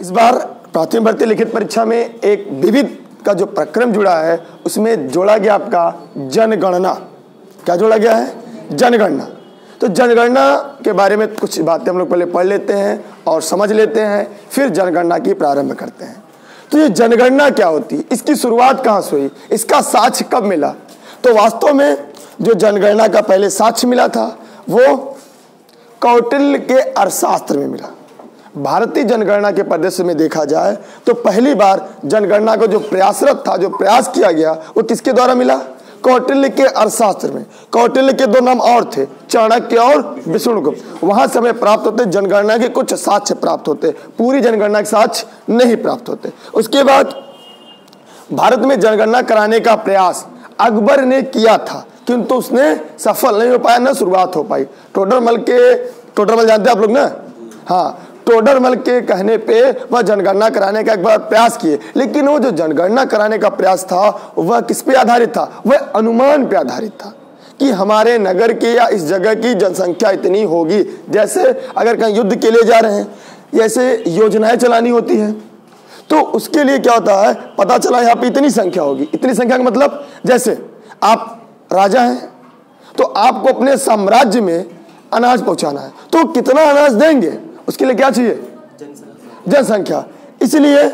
इस बार प्राथमिक भर्ती लिखित परीक्षा में एक विविध का जो प्रक्रम जुड़ा है उसमें जोड़ा गया आपका जनगणना। क्या जोड़ा गया है? जनगणना। तो जनगणना के बारे में कुछ बातें हम लोग पहले पढ़ लेते हैं और समझ लेते हैं, फिर जनगणना की प्रारंभ करते हैं। तो ये जनगणना क्या होती है, इसकी शुरुआत कहाँ से हुई, इसका साक्ष्य कब मिला? तो वास्तव में जो जनगणना का पहले साक्ष्य मिला था वो कौटिल्य के अर्थशास्त्र में मिला। भारतीय जनगणना के परिदृश्य में देखा जाए तो पहली बार जनगणना को जो प्रयासरत था, जो प्रयास किया गया, वो किसके द्वारा मिला? कौटिल्य के अर्थशास्त्र में। कौटिल्य के दो नाम और थे, चाणक्य और विष्णुगुप्त। वहां से हमें प्राप्त होते जनगणना के कुछ साक्ष्य प्राप्त होते, पूरी जनगणना के साक्ष्य नहीं प्राप्त होते। उसके बाद भारत में जनगणना कराने का प्रयास अकबर ने किया था, किंतु उसने सफल नहीं हो पाया, ना शुरुआत हो पाई। टोडरमल जानते हैं आप लोग ना, हाँ, टोडरमल के कहने पे वह जनगणना कराने का एक बार प्रयास किए, लेकिन वो जो जनगणना कराने का प्रयास था वह किस पे आधारित था? वह अनुमान पे आधारित था कि हमारे नगर के या इस जगह की जनसंख्या इतनी होगी। जैसे अगर कहीं युद्ध के लिए जा रहे हैं, जैसे योजनाएं चलानी होती हैं, तो उसके लिए क्या होता है, पता चला यहाँ पे इतनी संख्या होगी। इतनी संख्या का मतलब जैसे आप राजा हैं तो आपको अपने साम्राज्य में अनाज पहुँचाना है, तो कितना अनाज देंगे उसके लिए क्या चाहिए? जनसंख्या। इसलिए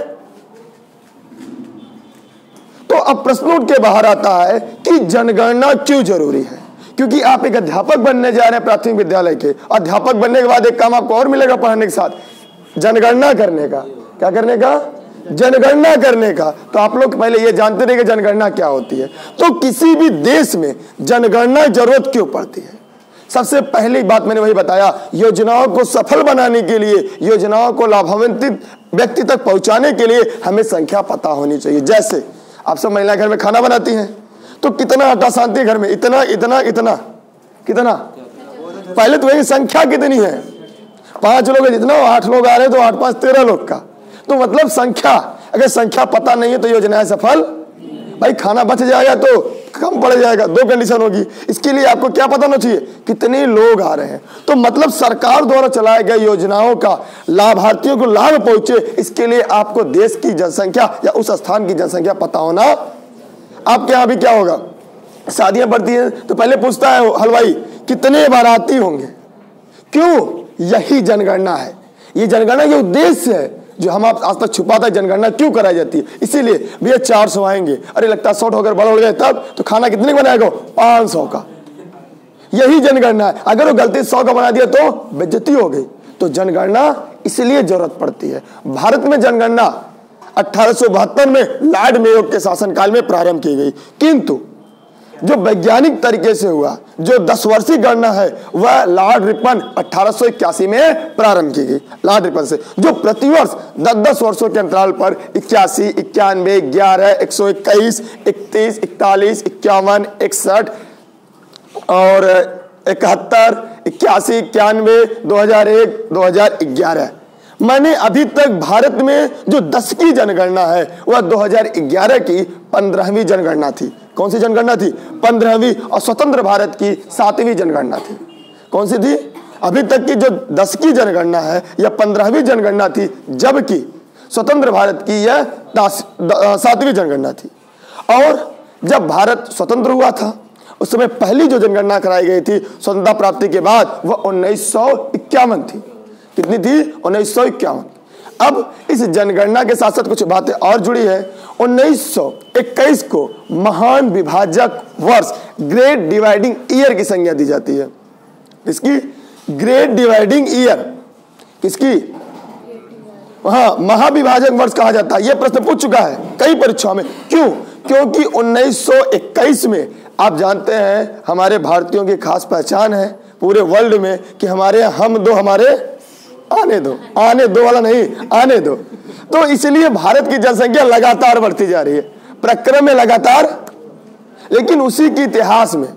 तो अब प्रश्न उठ के बाहर आता है कि जनगणना क्यों जरूरी है, क्योंकि आप एक अध्यापक बनने जा रहे हैं प्राथमिक विद्यालय के। अध्यापक बनने के बाद एक काम आपको और मिलेगा पढ़ाने के साथ, जनगणना करने का। क्या करने का? जनगणना करने का। तो आप लोग पहले ये जानते रहिए जनगणना क्या होती है। तो किसी भी देश में जनगणना जरूरत क्यों पड़ती है? सबसे पहली बात मैंने वही बताया, योजनाओं को सफल बनाने के लिए, योजनाओं को लाभान्वित व्यक्ति तक पहुंचाने के लिए हमें संख्या पता होनी चाहिए। जैसे आप सब महिला घर में खाना बनाती हैं तो कितना आटा सानती है घर में, इतना इतना इतना कितना, पहले तो वही संख्या कितनी है, 5 लोग है, जितना 8 लोग आ रहे हैं तो 8 × 5 13 लोग का, तो मतलब संख्या। अगर संख्या पता नहीं है तो योजनाएं सफल, भाई खाना बच जाएगा तो कम पड़ जाएगा, 2 कंडीशन होगी। इसके लिए आपको क्या पता होना चाहिए, कितने लोग आ रहे हैं। तो मतलब सरकार द्वारा चलाए गए योजनाओं का लाभार्थियों को लाभ पहुंचे, इसके लिए आपको देश की जनसंख्या या उस स्थान की जनसंख्या पता होना। आपके यहाँ भी क्या होगा, शादियां बढ़ती हैं तो पहले पूछता है हलवाई कितने बाराती होंगे, क्यों? यही जनगणना है। ये जनगणना के उद्देश्य है जो हम आप आज तक छुपा था। जनगणना क्यों कराई जाती है? इसीलिए भैया 400 आएंगे, अरे लगता है 100 होकर बड़ा हो गया, तब तो खाना कितने का बनाएगा, 500 का। यही जनगणना है। अगर वो गलती 100 का बना दिया तो बेइज्जती हो गई। तो जनगणना इसलिए जरूरत पड़ती है। भारत में जनगणना 1872 में लॉर्ड मेयो के शासनकाल में प्रारंभ की गई, किंतु जो वैज्ञानिक तरीके से हुआ, जो 10 वर्षीय गणना है, वह लॉर्ड रिपन 1881 में प्रारंभ की गई, लॉर्ड रिपन से, जो प्रतिवर्ष 10-10 वर्षों के अंतराल पर 81, 91, 11, 121, 31, 41, 51, 61 और 71, 81, 91, 2001, 2011। मैंने अभी तक भारत में जो 10 की जनगणना है वह 2011 की 15वीं जनगणना थी। कौन सी जनगणना थी? 15वीं। और स्वतंत्र भारत की 7वीं जनगणना थी। कौन सी थी? अभी तक की जो 10 की जनगणना है यह 15वीं जनगणना थी, जबकि स्वतंत्र भारत की यह 7वीं जनगणना थी। और जब भारत स्वतंत्र हुआ था उस समय पहली जो जनगणना कराई गई थी स्वतंत्रता प्राप्ति के बाद वह 1951 थी। कितनी थी? 1951। अब इस जनगणना के साथ साथ कुछ बातें और जुड़ी है। 1921 को महान विभाजक वर्ष, ग्रेट डिवाइडिंग ईयर की संज्ञा दी जाती है। इसकी ग्रेट डिवाइडिंग ईयर किसकी? हाँ, महाविभाजक वर्ष कहा जाता है। यह प्रश्न पूछ चुका है कई परीक्षाओं में। क्यों? क्योंकि 1921 में आप जानते हैं हमारे भारतीयों की खास पहचान है पूरे वर्ल्ड में कि हमारे हम दो, हमारे आने दो वाला नहीं, आने दो। तो इसलिए भारत की जनसंख्या लगातार बढ़ती जा रही है प्रक्रम में लगातार। लेकिन उसी के इतिहास में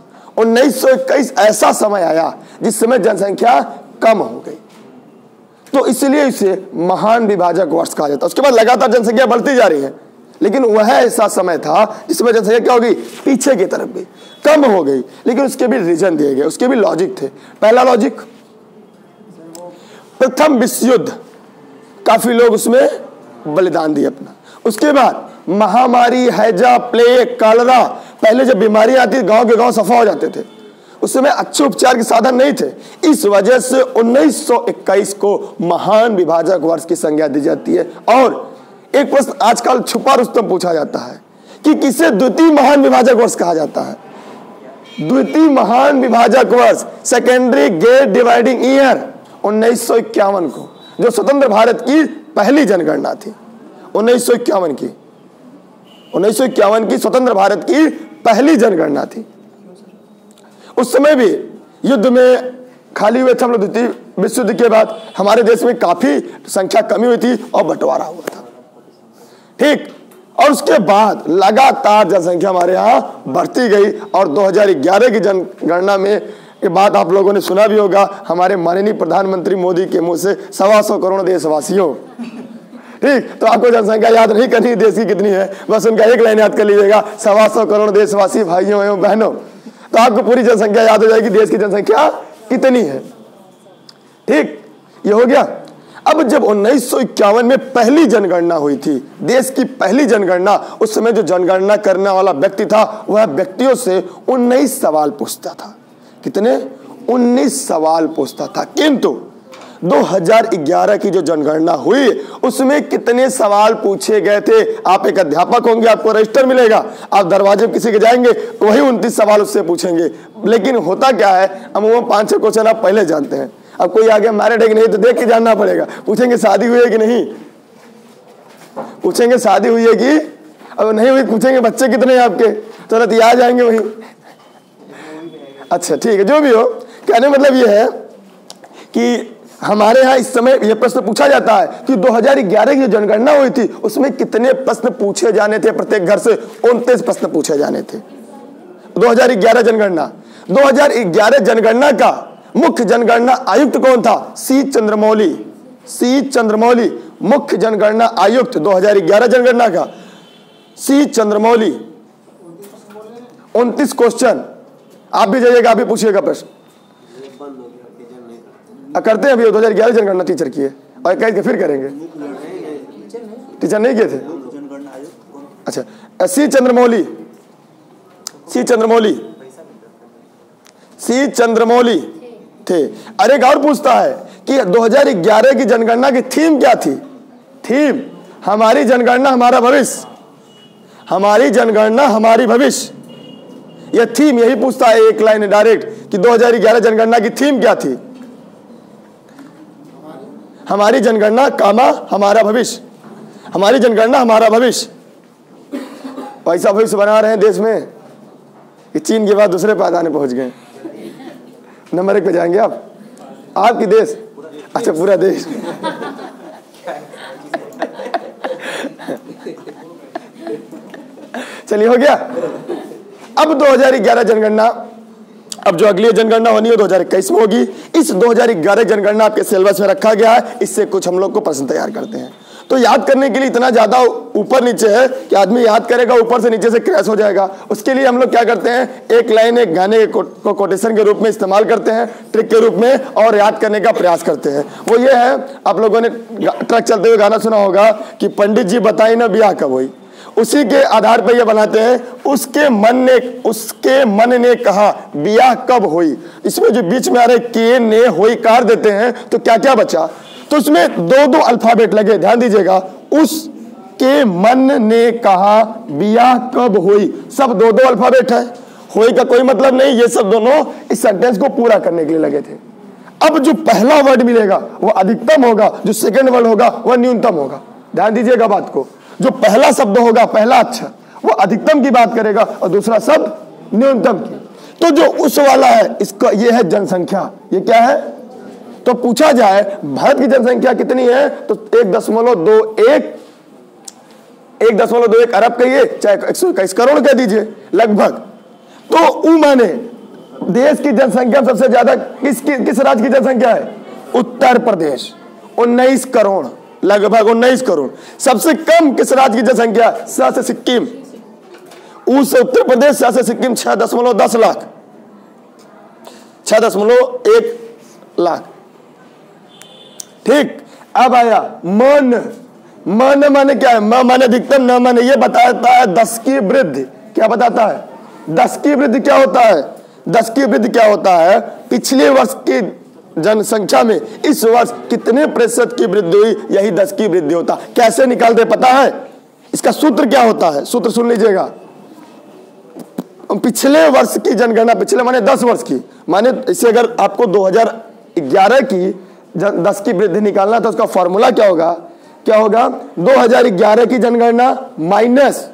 1921 ऐसा समय आया जिस समय जनसंख्या कम हो गई, तो इसलिए इसे महान विभाजक वर्ष कहा जाता है। उसके बाद लगातार जनसंख्या बढ़ती जा रही है, लेकिन वह ऐसा समय था जिसमें जनसंख्या क्या होगी, पीछे की तरफ गई, कम हो गई। लेकिन उसके भी रीजन दिए गए, उसके भी लॉजिक थे। पहला लॉजिक, प्रथम विश्व युद्ध काफी लोग उसमें बलिदान दिए अपना। उसके बाद महामारी, हैजा, प्लेग, कॉलरा, पहले जब बीमारियां आती गांव के गांव सफा हो जाते थे, उस समय अच्छे उपचार के साधन नहीं थे। इस वजह से 1921 को महान विभाजक वर्ष की संज्ञा दी जाती है। और एक प्रश्न आजकल छुपा रुस्तम पूछा जाता है कि किसे द्वितीय महान विभाजक वर्ष कहा जाता है? द्वितीय महान विभाजक वर्ष, सेकेंडरी ग्रेट डिवाइडिंग ईयर, 1951 को, जो स्वतंत्र भारत की पहली जनगणना थी। 1951 की, 1951 की स्वतंत्र भारत की पहली जनगणना थी। उस समय भी युद्ध में खाली हुए थे हम लोग। द्वितीय विश्व युद्ध के बाद हमारे देश में काफी संख्या कमी हुई थी और बंटवारा हुआ था, ठीक। और उसके बाद लगातार जनसंख्या हमारे यहाँ बढ़ती गई और 2011 की जनगणना में ये बात आप लोगों ने सुना भी होगा, हमारे माननीय प्रधानमंत्री मोदी के मुंह से 125 करोड़ देशवासियों, ठीक। तो आपको जनसंख्या याद नहीं करनी देश की कितनी है, बस उनका एक लाइन याद कर लीजिएगा, 125 करोड़ देशवासी भाइयों एवं बहनों, तो आपको पूरी जनसंख्या याद हो जाएगी देश की जनसंख्या कितनी है, ठीक। ये हो गया। अब जब 1951 में पहली जनगणना हुई थी, देश की पहली जनगणना, उस समय जो जनगणना करने वाला व्यक्ति था वह व्यक्तियों से 19 सवाल पूछता था। कितने? 19 सवाल पूछता था। किंतु 2011 की जो जनगणना हुई उसमें कितने सवाल पूछे गए थे? आप एक अध्यापक होंगे, आपको रजिस्टर मिलेगा, आप दरवाजे पर किसी के जाएंगे तो वही 29 सवाल उससे पूछेंगे। लेकिन होता क्या है, अमूमन 5-6 क्वेश्चन आप पहले जानते हैं। अब कोई आगे मैरिड है कि नहीं तो देख के जानना पड़ेगा, पूछेंगे शादी हुई है कि नहीं, पूछेंगे शादी हुई है कि अब नहीं हुई, पूछेंगे बच्चे कितने हैं आपके, तुरंत याद जाएंगे वहीं। अच्छा ठीक है, जो भी हो, कहने का मतलब यह है कि हमारे यहाँ इस समय यह प्रश्न पूछा जाता है कि 2011 की जनगणना हुई थी उसमें कितने प्रश्न पूछे जाने थे प्रत्येक घर से? 29 प्रश्न पूछे जाने थे। 2011 जनगणना, 2011 जनगणना का मुख्य जनगणना आयुक्त कौन था? सी चंद्रमौली। सी चंद्रमौली मुख्य जनगणना आयुक्त 2011 जनगणना का, सी चंद्रमौली। 29 क्वेश्चन, आप भी जाइएगा, आप भी पूछिएगा प्रश्न। करते हैं अभी 2011 जनगणना टीचर की है और 21 के फिर करेंगे। टीचर नहीं किए थे? अच्छा, सी चंद्रमौली, सी चंद्रमौली, सी चंद्रमौली थे। अरे और पूछता है कि 2011 की जनगणना की थीम क्या थी? थीम, हमारी जनगणना हमारा भविष्य, हमारी जनगणना हमारी भविष्य, यह थीम। यही पूछता है एक लाइन डायरेक्ट कि 2011 जनगणना की थीम क्या थी? हमारी जनगणना कामा हमारा भविष्य, हमारी जनगणना हमारा भविष्य। ऐसा भविष्य बना रहे हैं देश में कि चीन के बाद दूसरे पैदान पहुंच गए। नंबर 1 पे जाएंगे आप, आपकी देश, अच्छा पूरा देश। चलिए हो गया। अब 2011 जनगणना, अब जो अगली जनगणना होनी है 2021 में होगी। इस 2011 जनगणना आपके सिलेबस में रखा गया है, इससे कुछ हम लोग को प्रश्न तैयार करते हैं। तो याद करने के लिए इतना ज्यादा ऊपर नीचे है कि आदमी याद करेगा ऊपर से नीचे से क्रैश हो जाएगा। उसके लिए हम लोग क्या करते हैं, एक लाइन एक गाने को कोटेशन के रूप में इस्तेमाल करते हैं, ट्रिक के रूप में, और याद करने का प्रयास करते हैं। वो ये है, आप लोगों ने ट्रक चलते हुए गाना सुना होगा कि पंडित जी बताई ना ब्याह कब हुई, उसी के आधार पर ये बनाते हैं। उसके मन ने कहा ब्याह कब हुई, इसमें जो बीच में आ रहे के ने हुई कार देते हैं तो क्या क्या बचा, तो इसमें 2-2 अल्फाबेट लगे, ध्यान दीजिएगा। उसके मन ने कहा ब्याह कब हुई, सब 2-2 अल्फाबेट है, हुई का कोई मतलब नहीं। ये सब दोनों इस सेंटेंस को पूरा करने के लिए लगे थे। अब जो पहला वर्ड मिलेगा वह अधिकतम होगा, जो सेकेंड वर्ड होगा वह न्यूनतम होगा। ध्यान दीजिएगा बात को, जो पहला शब्द होगा, पहला अक्षर, वो अधिकतम की बात करेगा और दूसरा शब्द न्यूनतम की। तो जो उस वाला है इसका ये है जनसंख्या, ये क्या है? तो पूछा जाए भारत की जनसंख्या कितनी है तो 1.21 अरब कहिए चाहे 121 करोड़ कह दीजिए लगभग। तो ऊ माने देश की जनसंख्या सबसे ज्यादा किस राज्य की जनसंख्या है? उत्तर प्रदेश, 19 करोड़ लगभग, 19 करोड़। सबसे कम किस राज्य की जनसंख्या? स से सिक्किम, ऊ से उत्तर प्रदेश, स से सिक्किम, 6.10 लाख, 6.1 लाख, ठीक। अब आया मन। मन माने क्या है? म माने अधिकतम, न माने ये बताता है 10 की वृद्धि। क्या बताता है? 10 की वृद्धि क्या होता है? 10 की वृद्धि क्या होता है? पिछले वर्ष की जनसंख्या में इस वर्ष कितने प्रतिशत की वृद्धि हुई, यही 10 की वृद्धि होता। कैसे निकालते पता है? इसका सूत्र क्या होता है? सूत्र सुन लीजिएगा। पिछले वर्ष की जनगणना, पिछले माने 10 वर्ष की, माने इसे अगर आपको 2011 की 10 की वृद्धि निकालना तो उसका फॉर्मूला क्या होगा? क्या होगा? 2011 की जनगणना माइनस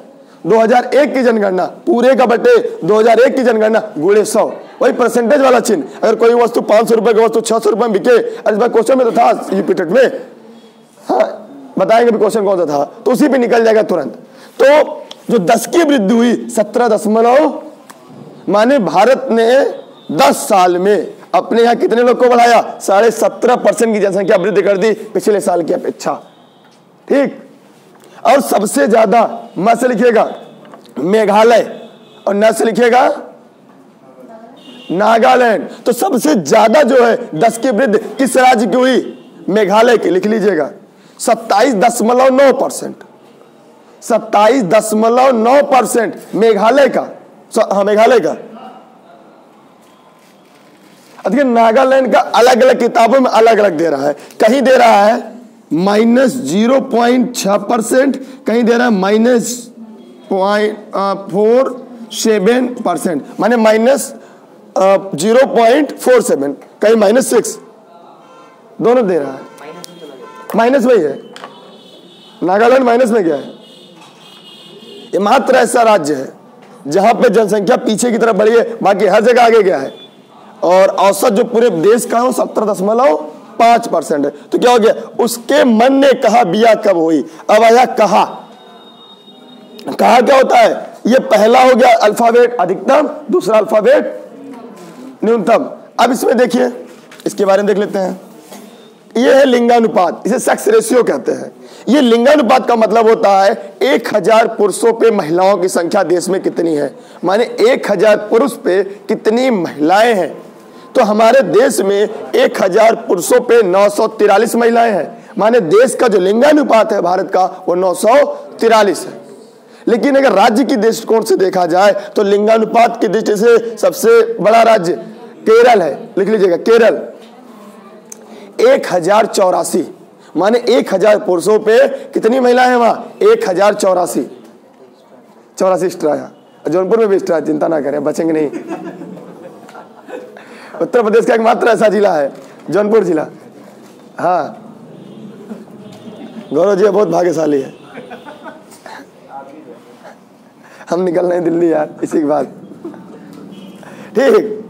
2001 की जनगणना पूरे का बटे 2001 की जनगणना गुणे 100, वही परसेंटेज वाला चिन्ह। अगर कोई वस्तु 500 रुपए की वस्तु 600 रुपए में बिके, इस बार क्वेश्चन में तो था यूपीटेट में, हाँ बताएंगे क्वेश्चन कौन सा था, तो उसी पे निकल जाएगा तुरंत। तो जो 10 की वृद्धि हुई 17.9, माने भारत ने 10 साल में अपने यहाँ कितने लोग को बढ़ाया? 17.5% की जनसंख्या वृद्धि कर दी पिछले साल की अपेक्षा। ठीक। और सबसे ज्यादा म से लिखिएगा मेघालय और न से लिखिएगा नागालैंड। तो सबसे ज्यादा जो है 10 की वृद्धि किस राज्य की हुई? मेघालय की। लिख लीजिएगा 27.9%, 27.9% मेघालय का। हाँ मेघालय का। नागालैंड का अलग अलग किताबों में अलग अलग दे रहा है, कहीं दे रहा है -0.6%, कहीं दे रहा है -0.47%, माने -0.47, कहीं -6, दोनों दे रहा है। माइनस में ही है नागालैंड, माइनस में गया है। ये मात्र ऐसा राज्य है जहां पे जनसंख्या पीछे की तरफ बढ़ी है, बाकी हर जगह आगे गया है। और औसत जो पूरे देश का है 17.5% है। तो क्या हो गया? उसके मन ने कहा बिया कब हुई। अब आया कहा। कहा क्या होता है? ये पहला हो गया अल्फाबेट अधिकतम, दूसरा अल्फाबेट न्यूनतम। अब इसमें देखिए, इसके बारे में देख लेते हैं। ये है लिंगानुपात, इसे सेक्स रेशियो कहते हैं। ये लिंगानुपात का मतलब होता है 1000 पुरुषों पे महिलाओं की संख्या देश में कितनी है, माने 1000 पुरुष पे कितनी महिलाएं हैं। तो हमारे देश में 1000 पुरुषों पे 943 महिलाएं हैं, माने देश का जो लिंगानुपात है भारत का वो 943 है। लेकिन अगर राज्य की दृष्टिकोण से देखा जाए तो लिंगानुपात की दृष्टि से सबसे बड़ा राज्य केरल है। लिख लीजिएगा केरल 1084, माने 1000 पुरुषों पे कितनी महिलाएं हैं वहां? 1084 स्ट्राया। जौनपुर में भी स्ट्राया, चिंता ना करें, बचेंगे नहीं। उत्तर प्रदेश का एकमात्र ऐसा जिला है जौनपुर जिला। हाँ गौरव जी बहुत भाग्यशाली है, हम निकल रहे हैं दिल्ली यार इसी के बाद। ठीक,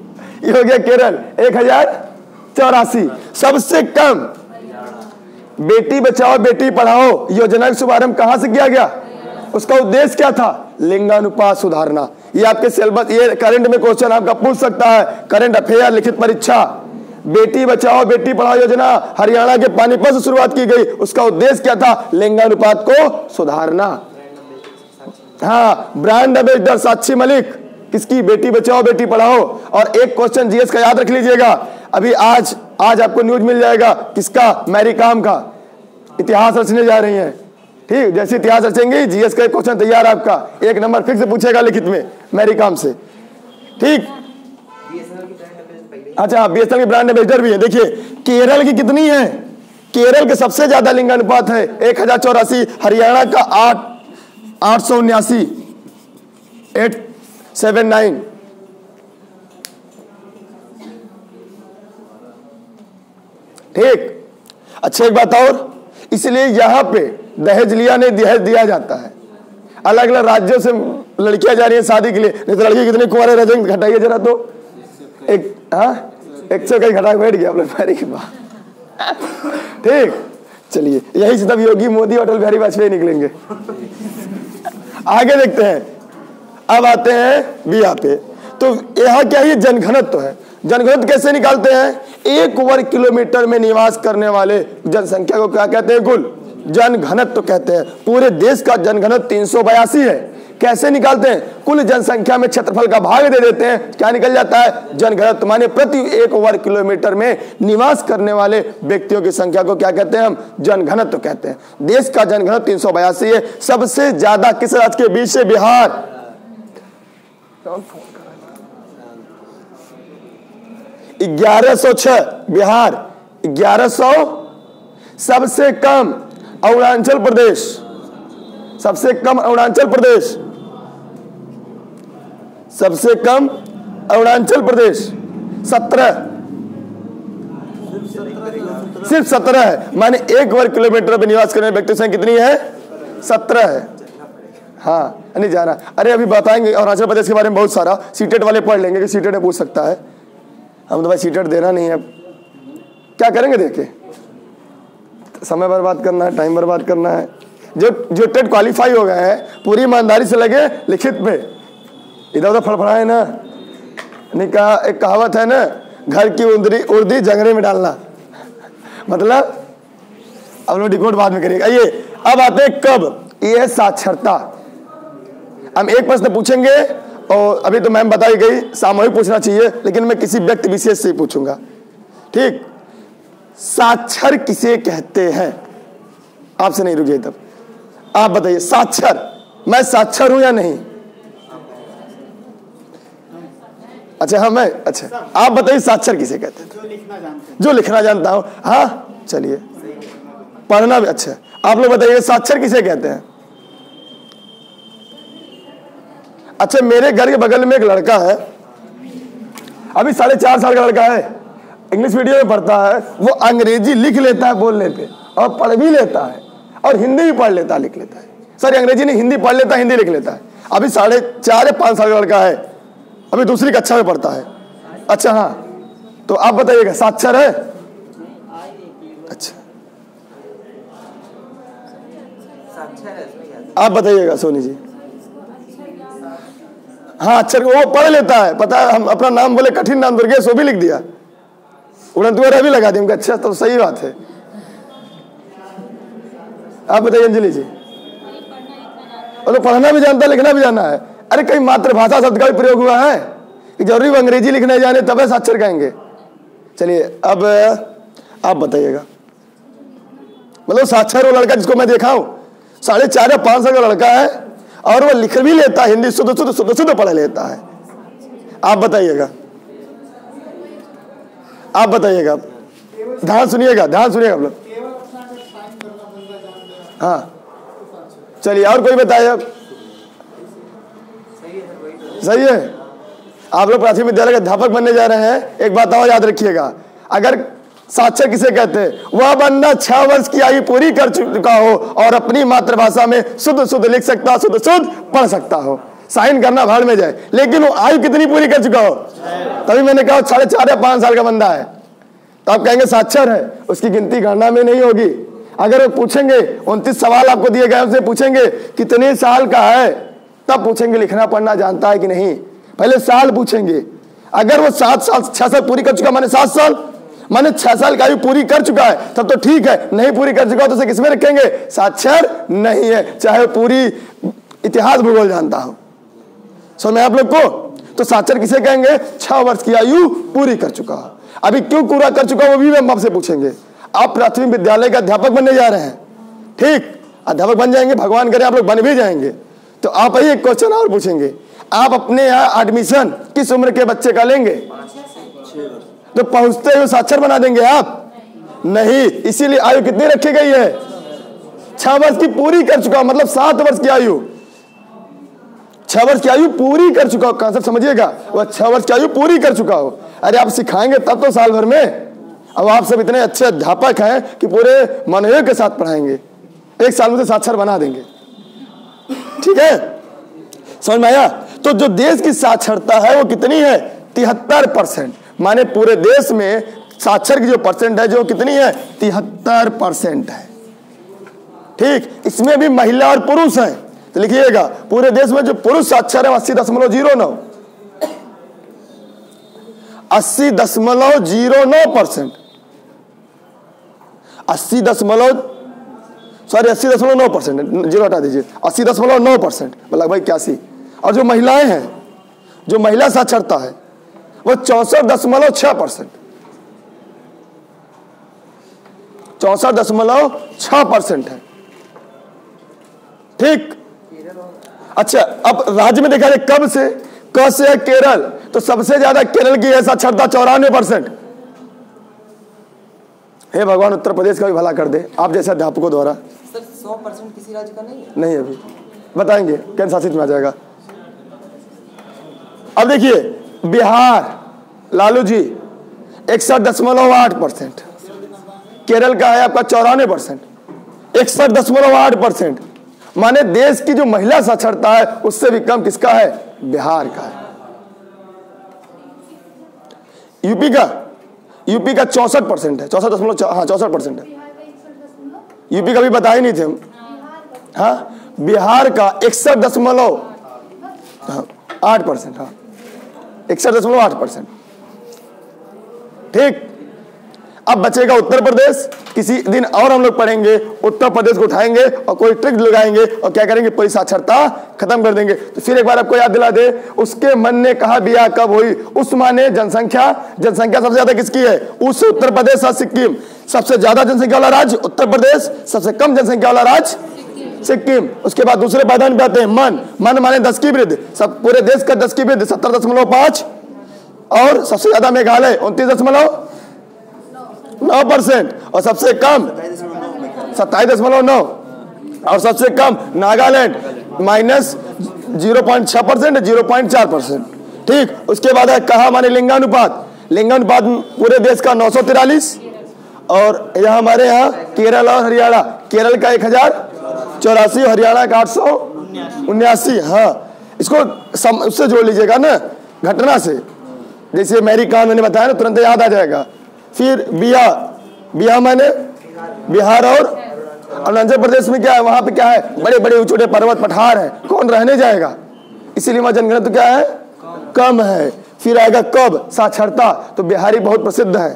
ये हो गया केरल 1084। सबसे कम बेटी बचाओ बेटी पढ़ाओ योजना का शुभारंभ कहां से किया गया? उसका उद्देश्य क्या था? लिंगानुपात सुधारना। ये आपके सिलेबस, ये करंट में क्वेश्चन आपका पूछ सकता है, करंट अफेयर लिखित परीक्षा। बेटी बचाओ बेटी पढ़ाओ योजना हरियाणा के पानीपत से शुरुआत की गई, उसका उद्देश्य क्या था? लिंगानुपात को सुधारना। हाँ, ब्रांड एंबेसडर साक्षी मलिक किसकी? बेटी बचाओ बेटी पढ़ाओ। और एक क्वेश्चन जीएस का याद रख लीजिएगा, अभी आज आपको न्यूज मिल जाएगा किसका? मैरीकॉम का। इतिहास रचने जा रही हैं। ठीक, जैसे इतिहास रचेंगे जीएस का एक क्वेश्चन तैयार आपका, 1 नंबर फिक्स पूछेगा लिखित में मैरीकॉम से। ठीक, अच्छा बीएसएनएल की ब्रांड एंबेसडर भी है। देखिए केरल की कितनी है? केरल के सबसे ज्यादा लिंगानुपात है 1084, हरियाणा का 879, 879। ठीक, अच्छा एक बात और, इसलिए यहां पे दहेज लिया नहीं, दहेज दिया जाता है। अलग अलग राज्यों से लड़कियां जा रही हैं शादी के लिए, नहीं तो लड़की कितने कुंवारे रह जाएंगे, घटाइए जरा तो एक सौ कहीं घटा बैठ गया बात। ठीक, चलिए यही से तब योगी मोदी और अटल बिहारी वाजपेयी निकलेंगे। आगे देखते हैं। अब आते हैं बिया पे। तो यहाँ क्या है? जनघनत्व है। जनघनत्व कैसे निकालते हैं? 1 वर्ग किलोमीटर में निवास करने वाले जनसंख्या को क्या कहते हैं? कुल जनघनत्व कहते हैं। पूरे देश का जनघनत्व 382 है, कैसे निकालते हैं? कुल जनसंख्या में क्षेत्रफल का भाग दे देते हैं, क्या निकल जाता है? जनघनत्व, माने प्रति 1 वर्ग किलोमीटर में निवास करने वाले व्यक्तियों की संख्या को क्या कहते हैं? हम जनघनत्व कहते हैं। देश का जनघनत्व 382 है। सबसे ज्यादा किस राज्य के बीच से? बिहार। कौन फोन कर रहा है? 1106 बिहार, 1100। सबसे कम अरुणाचल प्रदेश, सबसे कम अरुणाचल प्रदेश, सबसे कम अरुणाचल प्रदेश 17, सिर्फ 17 है। माने 1 वर्ग किलोमीटर पर निवास करने व्यक्ति संख्या कितनी है? 17 है। हाँ नहीं जाना, अरे अभी बताएंगे अरुणाचल प्रदेश के बारे में बहुत सारा, सीटेट वाले पढ़ लेंगे कि सीटेट में पूछ सकता है, हम तो भाई सीटेट देना नहीं है, क्या करेंगे देखे, समय बर्बाद करना है, टाइम बर्बाद करना है। जो टेट क्वालिफाई हो गए हैं पूरी ईमानदारी से लगे लिखित में, इधर उधर फड़फड़ाए ना, नहीं कहा एक कहावत है ना, घर की उर्दी जंगले में डालना, मतलब अब लोग डिकोड बाद में करिएगा। ये अब आते हैं कब, ये है साक्षरता। हम एक प्रश्न पूछेंगे और अभी तो मैम बताई गई सामूहिक पूछना चाहिए, लेकिन मैं किसी व्यक्ति विशेष से पूछूंगा, ठीक? साक्षर किसे कहते हैं? आपसे नहीं, रुकिए तब आप बताइए साक्षर, मैं साक्षर हूं या नहीं? अच्छा हाँ मैं, अच्छा आप बताइए साक्षर किसे कहते हैं? जो लिखना जानता हूं। हाँ चलिए, पढ़ना भी अच्छा। आप लोग बताइए साक्षर किसे कहते हैं? अच्छा, मेरे घर के बगल में एक लड़का है, अभी 4.5 साल का लड़का है, इंग्लिश मीडियम में पढ़ता है, वो अंग्रेजी लिख लेता है बोलने पे और पढ़ भी लेता है, और हिंदी भी पढ़ लेता है, लिख लेता है, सॉरी अंग्रेजी नहीं हिंदी पढ़ लेता है, हिंदी लिख लेता है। अभी 4.5 साल का लड़का है, अभी दूसरी कक्षा में पढ़ता है। अच्छा हाँ, तो आप बताइएगा साक्षर है? अच्छा आप बताइएगा सोनी जी। हाँ अक्षर वो पढ़ लेता है, पता है हम अपना नाम बोले, कठिन नाम दुर्गेश, वो भी लिख दिया, उड़ंत भी लगा दिया, अच्छा तो सही बात है। आप बताइए अंजलि जी। वो तो पढ़ना भी जानता है, लिखना भी जाना है। अरे कहीं मातृभाषा शब्द का भी प्रयोग हुआ है कि जरूरी वो अंग्रेजी लिखना जाने तब है साक्षर कहेंगे। चलिए अब आप बताइएगा, मतलब साक्षर वो लड़का जिसको मैं देखा हूँ, 4.5 साल का लड़का है और वो लिख भी लेता है, हिंदी शुद्ध पढ़ लेता है। आप बताइएगा, आप बताइएगा, ध्यान सुनिएगा, ध्यान सुनिएगा आप लोग। हाँ चलिए और कोई बताइए आप, सही है? आप लोग प्राथमिक विद्यालय के अध्यापक बनने जा रहे हैं, एक बात और याद रखिएगा, अगर साक्षर किसे कहते हैं? वह बंदा 6 वर्ष की आयु पूरी कर चुका हो और अपनी मातृभाषा में शुद्ध लिख सकता हो, शुद्ध पढ़ सकता हो, साइन करना भाड़ में जाए, लेकिन वो आयु कितनी पूरी कर चुका हो? तभी मैंने कहा 4.5 या 5 साल का बंदा है, तो आप कहेंगे साक्षर है। उसकी गिनती गणना में नहीं होगी। अगर वो पूछेंगे 29 सवाल आपको दिए गए, उनसे पूछेंगे कितने साल का है, तब पूछेंगे लिखना पढ़ना जानता है कि नहीं, पहले साल पूछेंगे। अगर वो 7 साल 6 साल पूरी कर चुका, मैंने 7 साल, माने 6 साल का आयु पूरी कर चुका है, तब तो ठीक है, नहीं पूरी कर चुका तो उसे किसमें रखेंगे? साक्षर नहीं है, चाहे पूरी इतिहास भूगोल जानता हो। सो मैं आप लोग को तो साक्षर किसे कहेंगे? 6 वर्ष की आयु पूरी कर चुका। अभी क्यों पूरा कर चुका वो भी हम आपसे पूछेंगे। आप प्राथमिक विद्यालय के अध्यापक बनने जा रहे हैं, ठीक? अध्यापक बन जाएंगे, भगवान करे आप लोग बन भी जाएंगे, तो आप ही एक क्वेश्चन और पूछेंगे। आप अपने यहाँ एडमिशन किस उम्र के बच्चे का लेंगे? तो पहुंचते हुए साक्षर बना देंगे आप? नहीं, इसीलिए आयु कितनी रखी गई है? 6 वर्ष की पूरी कर चुका, मतलब 7 वर्ष की आयु, 6 वर्ष की आयु पूरी कर चुका हो, कॉन्सेप्ट समझिएगा, वह 6 वर्ष की आयु पूरी कर चुका हो। अरे आप सिखाएंगे तब तो साल भर में, अब आप सब इतने अच्छे अध्यापक हैं कि पूरे मनोयोग के साथ पढ़ाएंगे, एक साल में तो साक्षर बना देंगे, ठीक है? समझ में आया? तो जो देश की साक्षरता है वो कितनी है? 73%। माने पूरे देश में साक्षर की जो परसेंट है, जो कितनी है? 73% है, ठीक? इसमें भी महिला और पुरुष हैं, तो लिखिएगा पूरे देश में जो पुरुष साक्षर है 80.09, 80.09%, 80.09 सॉरी 80.9%, जीरो हटा दीजिए, 80.9% मतलब भाई 81। और जो महिलाएं हैं, जो महिला साक्षरता है वो 64.6%, 64.6% है। ठीक। अच्छा अब राज्य में देखा जाए कब से, क से है केरल, तो सबसे ज्यादा केरल की है साक्षरता 94%। हे भगवान, उत्तर प्रदेश का भी भला कर दे आप जैसे अध्यापकों द्वारा। सर 100% किसी राज्य का नहीं है? नहीं, अभी बताएंगे केंद्र शासित में आ जाएगा। अब देखिए बिहार, लालू जी 61.8%, केरल का है आपका 94%, 61.8%। माने देश की जो महिला साक्षरता है उससे भी कम किसका है? बिहार का है। यूपी का, यूपी का 64% है, 64.6% है। यूपी का भी बताए नहीं थे हम। हाँ, बिहार का 61.8%, हाँ 61.8%। ठीक। अब बचेगा उत्तर प्रदेश, किसी दिन और हम लोग पढ़ेंगे उत्तर प्रदेश को उठाएंगे और कोई ट्रिक लगाएंगे और क्या करेंगे, पूरी साक्षरता खत्म कर देंगे। तो फिर एक बार आपको याद दिला दे, उसके मन ने कहा बिया कब हुई, उस माने जनसंख्या, जनसंख्या सबसे ज्यादा किसकी है? उस उत्तर प्रदेश और सिक्किम। सबसे ज्यादा जनसंख्या वाला राज्य उत्तर प्रदेश, सबसे कम जनसंख्या वाला राज्य सिक्किम। उसके बाद दूसरे पायदान पे आते हैं मन, मन माने 10 की वृद्धि, सब पूरे देश का 10 की वृद्धि 17.5, और सबसे ज्यादा मेघालय 29.9%, और सबसे कम 27.9, और सबसे कम नागालैंड -0.6%, 0.4%। ठीक। उसके बाद है कहा माने लिंगानुपात, लिंगानुपात पूरे देश का 943, और यहाँ हमारे यहाँ केरल और हरियाणा, केरल का 1084, हरियाणा का 879। हाँ, इसको उससे जोड़ लीजिएगा ना, घटना से, जैसे मैरीकॉम मैंने बताया ना, तुरंत याद आ जाएगा। फिर बिहार माने बिहार और अरुणाचल प्रदेश में क्या है, वहां पे क्या है, बड़े बड़े ऊंचे पर्वत पठार है, कौन रहने जाएगा, इसीलिए वहां जनघनत्व क्या है, कम है। फिर आएगा कब, साक्षरता, तो बिहारी बहुत प्रसिद्ध है,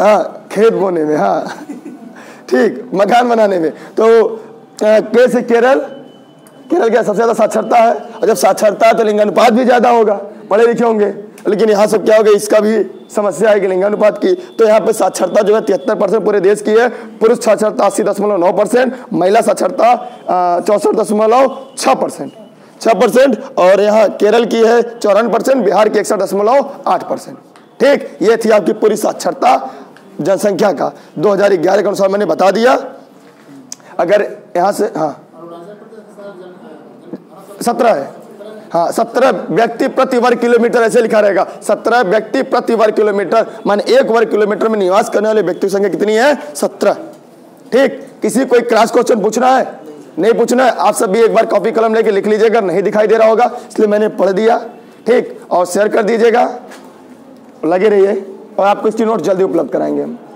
हाँ, खेत बोने में, हाँ ठीक, मकान बनाने में। तो कैसे केरल, केरल क्या सबसे ज्यादा साक्षरता है, और जब साक्षरता है तो लिंगानुपात भी ज्यादा होगा, पढ़े लिखे होंगे। लेकिन यहाँ सब क्या होगा, इसका भी समस्या है कि लिंगानुपात की, तो यहाँ पे साक्षरता जो है 73% पूरे देश की है। पुरुष साक्षरता 80.9%, महिला साक्षरता 64.6%, 6%, और यहाँ केरल की है 54%, बिहार की 61.8%। ठीक, ये थी आपकी पूरी साक्षरता जनसंख्या का। 2011 के अनुसार मैंने बता दिया। अगर यहाँ से, हाँ 17 है, हाँ 17 व्यक्ति प्रति वर्ग किलोमीटर, ऐसे लिखा रहेगा 17 व्यक्ति प्रति वर्ग किलोमीटर, माने एक वर्ग किलोमीटर में निवास करने वाले व्यक्ति की संख्या कितनी है? 17। ठीक। किसी कोई क्रॉस क्वेश्चन पूछना है? नहीं पूछना है। आप सब भी एक बार कॉपी कलम लेके लिख लीजिएगा, नहीं दिखाई दे रहा होगा इसलिए मैंने पढ़ दिया। ठीक, और शेयर कर दीजिएगा, लगे रहिए, और आपको इसकी नोट जल्दी उपलब्ध कराएंगे हम।